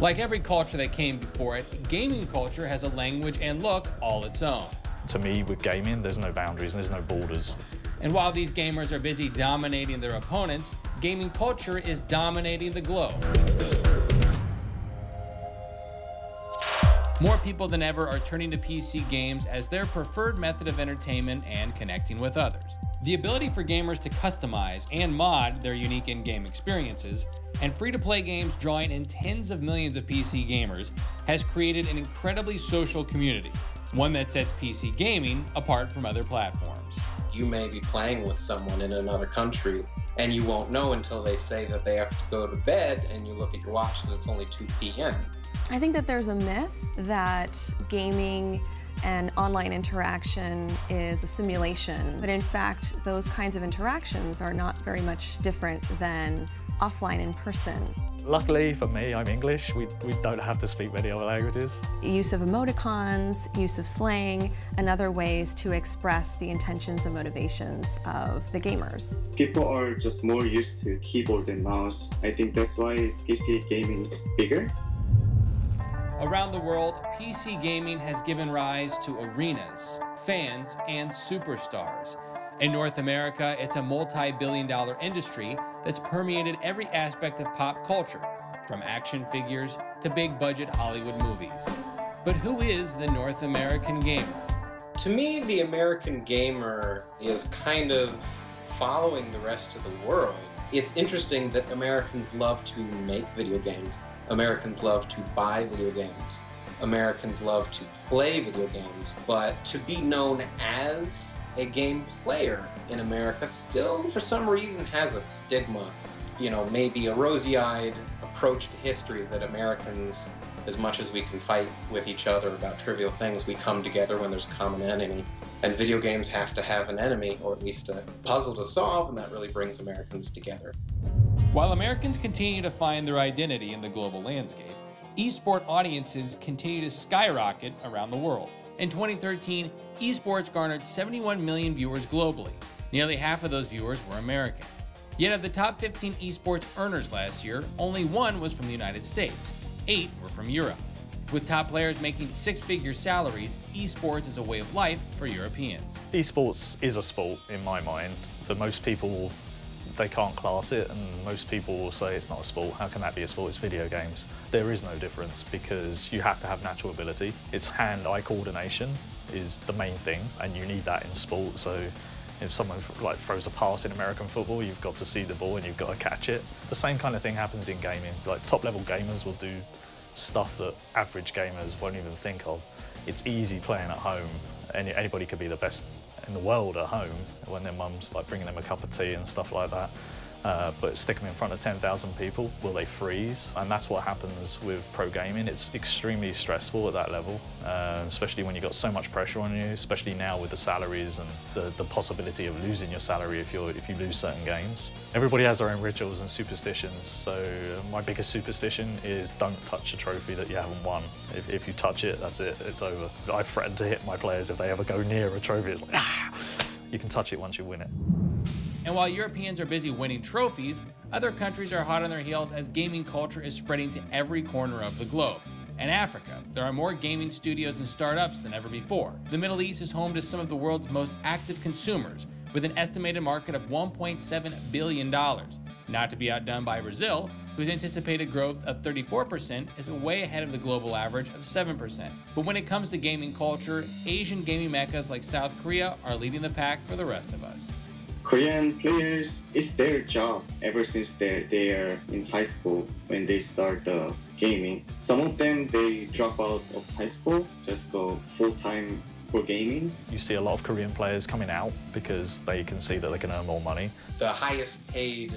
Like every culture that came before it, gaming culture has a language and look all its own. To me, with gaming, there's no boundaries and there's no borders. And while these gamers are busy dominating their opponents, gaming culture is dominating the globe. More people than ever are turning to PC games as their preferred method of entertainment and connecting with others. The ability for gamers to customize and mod their unique in-game experiences, and free-to-play games drawing in tens of millions of PC gamers, has created an incredibly social community, one that sets PC gaming apart from other platforms. You may be playing with someone in another country, and you won't know until they say that they have to go to bed, and you look at your watch and it's only 2 p.m. I think that there's a myth that gaming and online interaction is a simulation, but in fact, those kinds of interactions are not very much different than offline in person. Luckily for me, I'm English. We don't have to speak many other languages. Use of emoticons, use of slang, and other ways to express the intentions and motivations of the gamers. People are just more used to keyboard and mouse. I think that's why PC gaming is bigger. Around the world, PC gaming has given rise to arenas, fans, and superstars. In North America, it's a multi-billion-dollar industry that's permeated every aspect of pop culture, from action figures to big-budget Hollywood movies. But who is the North American gamer? To me, the American gamer is kind of following the rest of the world. It's interesting that Americans love to make video games. Americans love to buy video games. Americans love to play video games, but to be known as a game player in America still, for some reason, has a stigma. You know, maybe a rosy-eyed approach to history is that Americans, as much as we can fight with each other about trivial things, we come together when there's a common enemy. And video games have to have an enemy, or at least a puzzle to solve, and that really brings Americans together. While Americans continue to find their identity in the global landscape, eSport audiences continue to skyrocket around the world. In 2013, eSports garnered 71 million viewers globally. Nearly half of those viewers were American. Yet of the top 15 eSports earners last year, only 1 was from the United States. 8 were from Europe. With top players making six-figure salaries, eSports is a way of life for Europeans. eSports is a sport, in my mind. So most people, they can't class it, and most people will say it's not a sport. How can that be a sport? It's video games. There is no difference because you have to have natural ability. It's hand-eye coordination is the main thing, and you need that in sport. So if someone like throws a pass in American football, you've got to see the ball and you've got to catch it. The same kind of thing happens in gaming. Like top-level gamers will do stuff that average gamers won't even think of. It's easy playing at home, and anybody could be the best in the world at home when their mum's like bringing them a cup of tea and stuff like that, but stick them in front of 10,000 people, will they freeze? And that's what happens with pro gaming. It's extremely stressful at that level, especially when you've got so much pressure on you, especially now with the salaries and the possibility of losing your salary if you lose certain games. Everybody has their own rituals and superstitions, so my biggest superstition is don't touch a trophy that you haven't won. If you touch it, that's it, it's over. I've threatened to hit my players if they ever go near a trophy. It's like, ah! You can touch it once you win it. And while Europeans are busy winning trophies, other countries are hot on their heels as gaming culture is spreading to every corner of the globe. In Africa, there are more gaming studios and startups than ever before. The Middle East is home to some of the world's most active consumers, with an estimated market of $1.7 billion. Not to be outdone by Brazil, whose anticipated growth of 34% is way ahead of the global average of 7%. But when it comes to gaming culture, Asian gaming meccas like South Korea are leading the pack for the rest of us. Korean players, it's their job ever since they are in high school when they start gaming. Some of them, they drop out of high school, just go full-time for gaming. You see a lot of Korean players coming out because they can see that they can earn more money. The highest paid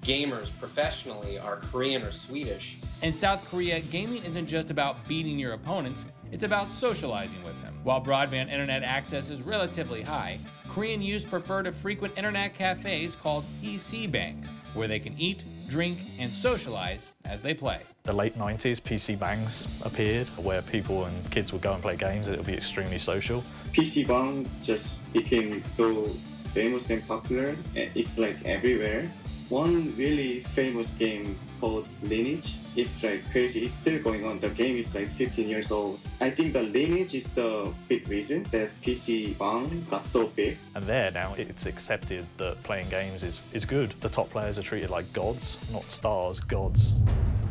gamers professionally are Korean or Swedish. In South Korea, gaming isn't just about beating your opponents, it's about socializing with them. While broadband internet access is relatively high, Korean youths prefer to frequent internet cafes called PC Bangs, where they can eat, drink, and socialize as they play. The late 90s, PC Bangs appeared, where people and kids would go and play games, and it would be extremely social. PC Bang just became so famous and popular. It's like everywhere. one really famous game called Lineage. It's like crazy, it's still going on. The game is like 15 years old. I think the Lineage is the big reason that PC Bangs got so big. And there now, it's accepted that playing games is good. The top players are treated like gods, not stars, gods.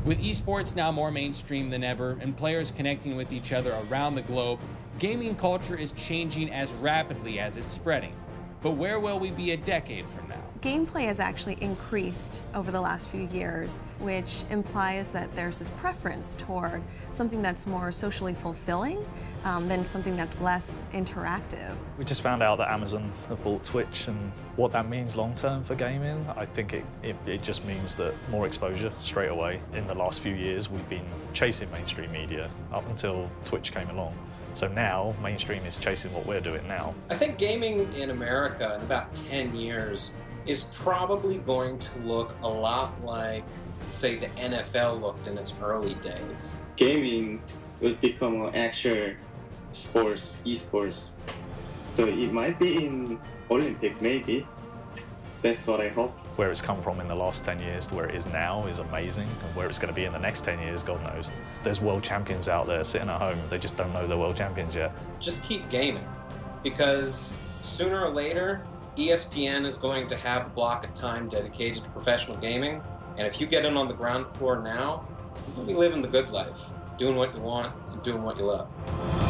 With esports now more mainstream than ever and players connecting with each other around the globe, gaming culture is changing as rapidly as it's spreading. But where will we be a decade from now? Gameplay has actually increased over the last few years, which implies that there's this preference toward something that's more socially fulfilling than something that's less interactive. We just found out that Amazon have bought Twitch, and what that means long term for gaming, I think it just means that more exposure straight away. In the last few years, we've been chasing mainstream media up until Twitch came along. So now, mainstream is chasing what we're doing now. I think gaming in America in about 10 years is probably going to look a lot like, say, the NFL looked in its early days. Gaming will become an actual sports, esports. So it might be in Olympics, maybe. That's what I hope. Where it's come from in the last 10 years to where it is now is amazing, and where it's going to be in the next 10 years, God knows. There's world champions out there sitting at home, they just don't know they're world champions yet. Just keep gaming, because sooner or later, ESPN is going to have a block of time dedicated to professional gaming, and if you get in on the ground floor now, you'll be living the good life, doing what you want and doing what you love.